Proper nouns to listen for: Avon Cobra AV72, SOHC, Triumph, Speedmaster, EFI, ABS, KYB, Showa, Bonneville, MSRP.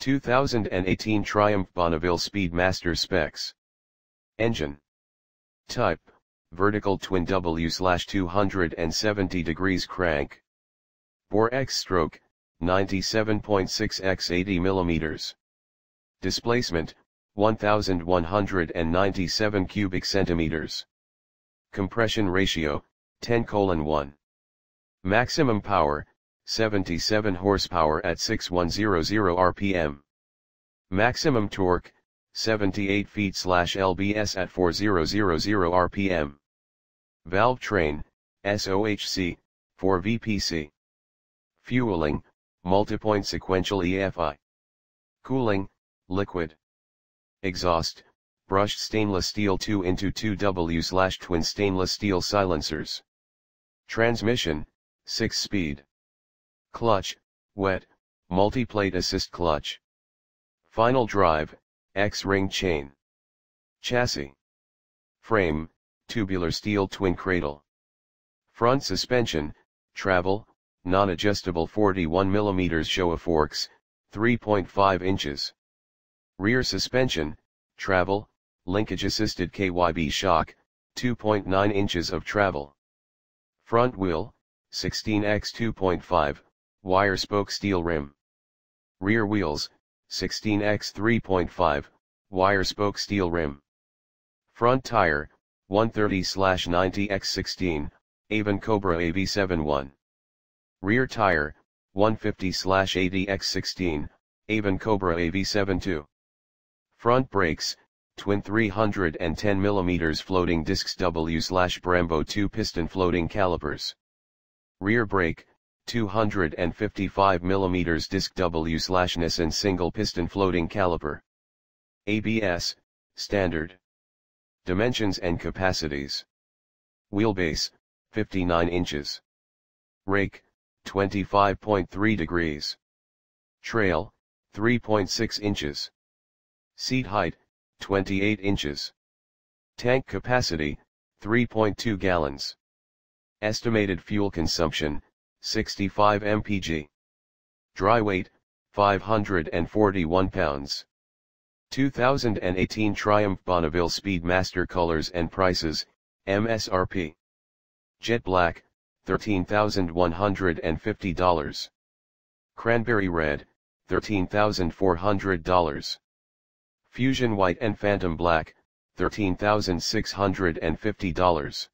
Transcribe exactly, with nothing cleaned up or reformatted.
two thousand eighteen Triumph Bonneville Speedmaster specs. Engine. Type, vertical twin W two seventy degrees crank. Bore X stroke, ninety-seven point six by eighty millimeters. Displacement, one thousand one hundred ninety-seven cubic centimeters. Compression ratio, ten to one. Maximum power, seventy-seven horsepower at six thousand one hundred R P M. Maximum torque, seventy-eight feet-pounds at four thousand R P M. Valve train, S O H C, four V P C. Fueling, multipoint sequential E F I. Cooling, liquid. Exhaust, brushed stainless steel two into two W/twin stainless steel silencers. Transmission, six-speed. Clutch, wet, multi-plate assist clutch. Final drive, X-ring chain. Chassis. Frame, tubular steel twin cradle. Front suspension, travel, non-adjustable forty-one millimeter Showa forks, three point five inches. Rear suspension, travel, linkage-assisted K Y B shock, two point nine inches of travel. Front wheel, sixteen by two point five, wire spoke steel rim. Rear wheels, sixteen by three point five, wire spoke steel rim. Front tire, one thirty by ninety by sixteen, Avon Cobra A V seventy-one. Rear tire, one fifty by eighty by sixteen, Avon Cobra A V seventy-two. Front brakes, twin three hundred ten millimeter floating discs W/Brembo two-piston floating calipers. Rear brake, two hundred fifty-five millimeter disc W/Nissan single-piston floating caliper. A B S, standard. Dimensions and capacities. Wheelbase, fifty-nine inches. Rake, twenty-five point three degrees. Trail, three point six inches. Seat height, twenty-eight inches. Tank capacity, three point two gallons. Estimated fuel consumption, sixty-five miles per gallon. Dry weight, five hundred forty-one pounds. two thousand eighteen Triumph Bonneville Speedmaster colors and prices, M S R P. Jet black, thirteen thousand one hundred fifty dollars. Cranberry red, thirteen thousand four hundred dollars. Fusion white and phantom black, thirteen thousand six hundred fifty dollars.